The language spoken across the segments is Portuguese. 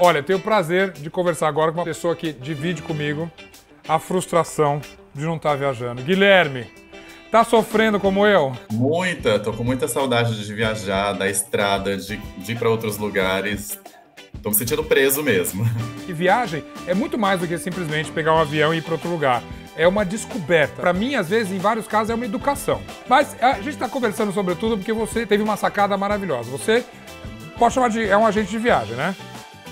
Olha, eu tenho o prazer de conversar agora com uma pessoa que divide comigo a frustração de não estar viajando. Guilherme, tá sofrendo como eu? Muita, tô com muita saudade de viajar, da estrada, de ir para outros lugares. Tô me sentindo preso mesmo. E viagem é muito mais do que simplesmente pegar um avião e ir para outro lugar. É uma descoberta. Para mim, às vezes, em vários casos, é uma educação. Mas a gente está conversando sobre tudo porque você teve uma sacada maravilhosa. Você pode chamar de... é um agente de viagem, né?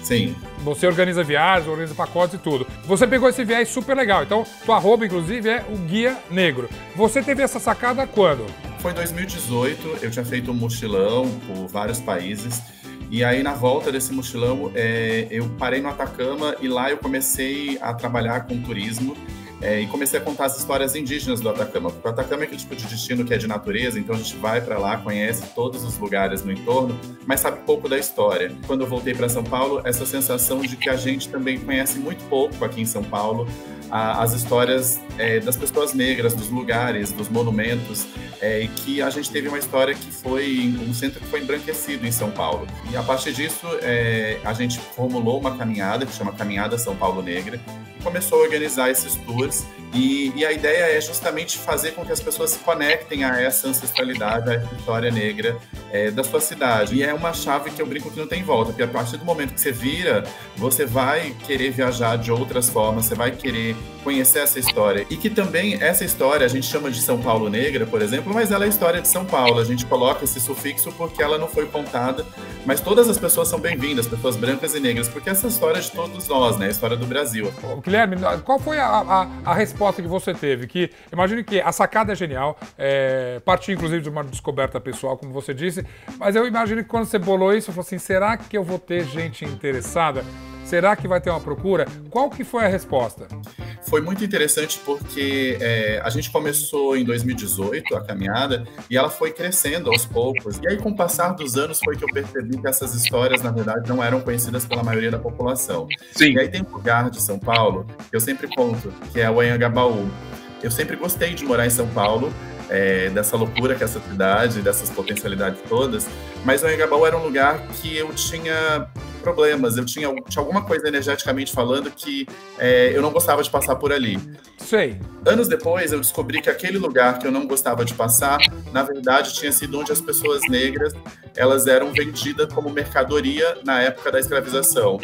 Sim. Você organiza viagens, organiza pacotes e tudo. Você pegou esse viés super legal. Então, tua arroba, inclusive, é o Guia Negro. Você teve essa sacada quando? Foi em 2018. Eu tinha feito um mochilão por vários países. E aí, na volta desse mochilão, eu parei no Atacama e lá eu comecei a trabalhar com turismo. E comecei a contar as histórias indígenas do Atacama, porque o Atacama é aquele tipo de destino que é de natureza, então a gente vai para lá, conhece todos os lugares no entorno, mas sabe pouco da história. Quando eu voltei para São Paulo, essa sensação de que a gente também conhece muito pouco aqui em São Paulo as histórias das pessoas negras, dos lugares, dos monumentos, e que a gente teve uma história que foi um centro que foi embranquecido em São Paulo. E a partir disso, a gente formulou uma caminhada que chama Caminhada São Paulo Negra, começou a organizar esses tours e a ideia é justamente fazer com que as pessoas se conectem a essa ancestralidade, a essa história negra da sua cidade. E é uma chave que eu brinco que não tem volta, porque a partir do momento que você vira, você vai querer viajar de outras formas, você vai querer conhecer essa história. E que também essa história, a gente chama de São Paulo Negra, por exemplo, mas ela é a história de São Paulo. A gente coloca esse sufixo porque ela não foi contada, mas todas as pessoas são bem-vindas, pessoas brancas e negras, porque essa é a história de todos nós, né? A história do Brasil. Guilherme, qual foi a resposta que você teve? Que imagino que a sacada é genial, partiu inclusive de uma descoberta pessoal, como você disse, mas eu imagino que quando você bolou isso, você falou assim, será que eu vou ter gente interessada? Será que vai ter uma procura? Qual que foi a resposta? Foi muito interessante porque a gente começou em 2018 a caminhada e ela foi crescendo aos poucos. E aí, com o passar dos anos, foi que eu percebi que essas histórias, na verdade, não eram conhecidas pela maioria da população. Sim. E aí tem um lugar de São Paulo que eu sempre conto, que é o Anhangabaú. Eu sempre gostei de morar em São Paulo, dessa loucura que é essa cidade, dessas potencialidades todas, mas o Anhangabaú era um lugar que eu tinha problemas, eu tinha alguma coisa energeticamente falando que eu não gostava de passar por ali. Sei. Anos depois eu descobri que aquele lugar que eu não gostava de passar, na verdade tinha sido onde as pessoas negras, elas eram vendidas como mercadoria na época da escravização.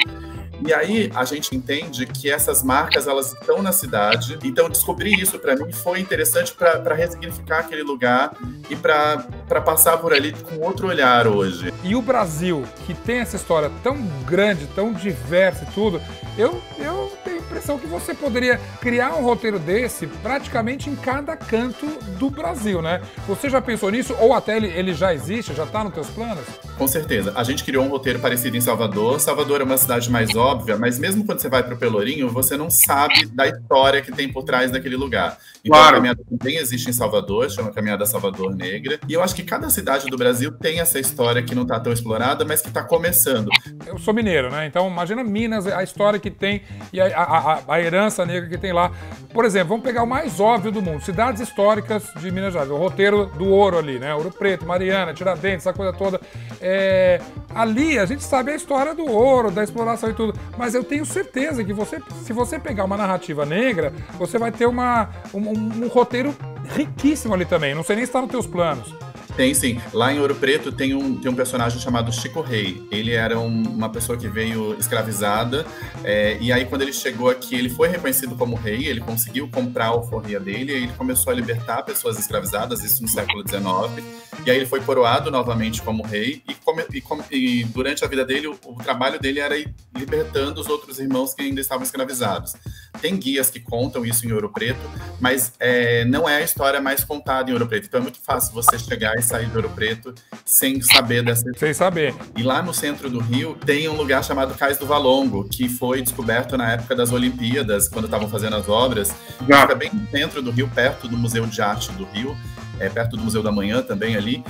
E aí a gente entende que essas marcas, elas estão na cidade. Então descobrir isso para mim foi interessante para ressignificar aquele lugar e para passar por ali com outro olhar hoje. E o Brasil, que tem essa história tão grande, tão diversa e tudo, eu tenho a impressão que você poderia criar um roteiro desse praticamente em cada canto do Brasil, né? Você já pensou nisso? Ou até ele já existe, já está nos teus planos? Com certeza. A gente criou um roteiro parecido em Salvador. Salvador é uma cidade mais óbvia, mas mesmo quando você vai para o Pelourinho, você não sabe da história que tem por trás daquele lugar. Então, claro. A caminhada também existe em Salvador, chama Caminhada Salvador Negra. E eu acho que cada cidade do Brasil tem essa história que não está tão explorada, mas que está começando. Eu sou mineiro, né? Então, imagina Minas, a história que tem e a herança negra que tem lá. Por exemplo, vamos pegar o mais óbvio do mundo, cidades históricas de Minas Gerais, o roteiro do ouro ali, né? Ouro Preto, Mariana, Tiradentes, essa coisa toda. Ali a gente sabe a história do ouro, da exploração e tudo. Mas eu tenho certeza que se você pegar uma narrativa negra, você vai ter um roteiro riquíssimo ali também. Não sei nem se está nos teus planos. Tem sim. Lá em Ouro Preto tem um personagem chamado Chico Rei. Ele era uma pessoa que veio escravizada e aí quando ele chegou aqui, ele foi reconhecido como rei, ele conseguiu comprar a alforria dele e ele começou a libertar pessoas escravizadas, isso no século XIX. E aí ele foi coroado novamente como rei e durante a vida dele, o trabalho dele era ir libertando os outros irmãos que ainda estavam escravizados. Tem guias que contam isso em Ouro Preto, mas não é a história mais contada em Ouro Preto. Então é muito fácil você chegar e sair de Ouro Preto sem saber dessa história. Sem saber. E lá no centro do Rio tem um lugar chamado Cais do Valongo, que foi descoberto na época das Olimpíadas, quando estavam fazendo as obras. Fica bem no centro do Rio, perto do Museu de Arte do Rio. Perto do Museu da Manhã também ali,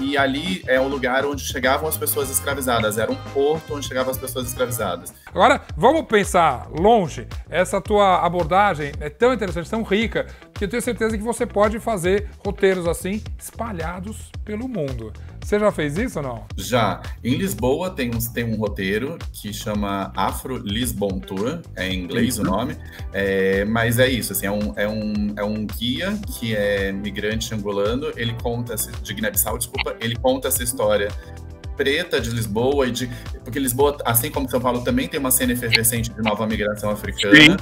e ali é um lugar onde chegavam as pessoas escravizadas, era um porto onde chegavam as pessoas escravizadas. Agora, vamos pensar longe, essa tua abordagem é tão interessante, tão rica, que eu tenho certeza que você pode fazer roteiros assim, espalhados pelo mundo. Você já fez isso ou não? Já. Em Lisboa tem um roteiro que chama Afro Lisbon Tour, é em inglês o nome, mas é isso, assim, é um guia que é migrante angolano, ele conta, de Guiné-Bissau, desculpa, ele conta essa história preta de Lisboa, porque Lisboa, assim como São Paulo, também tem uma cena efervescente de nova migração africana. Sim.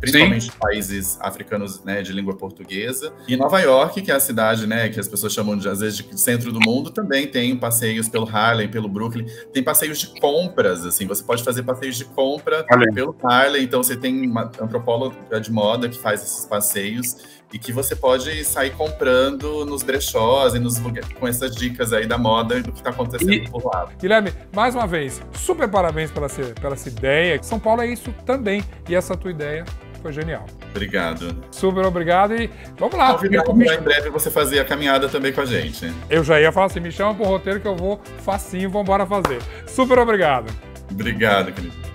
Principalmente Sim. países africanos, né, de língua portuguesa. E Nova York, que é a cidade, né, que as pessoas chamam de, às vezes, de centro do mundo, também tem passeios pelo Harlem, pelo Brooklyn. Tem passeios de compras, assim, você pode fazer passeios de compra pelo Harlem. Então você tem uma antropóloga de moda que faz esses passeios e que você pode sair comprando nos brechós e nos lugares, com essas dicas aí da moda e do que está acontecendo por lá. Guilherme, mais uma vez, super parabéns pela essa ideia. São Paulo é isso também, e essa tua ideia foi genial. Obrigado. Super obrigado e vamos lá. Convidado para em breve você fazer a caminhada também com a gente. Eu já ia falar assim, me chama pro roteiro que eu vou facinho, vamos embora fazer. Super obrigado. Obrigado, Felipe.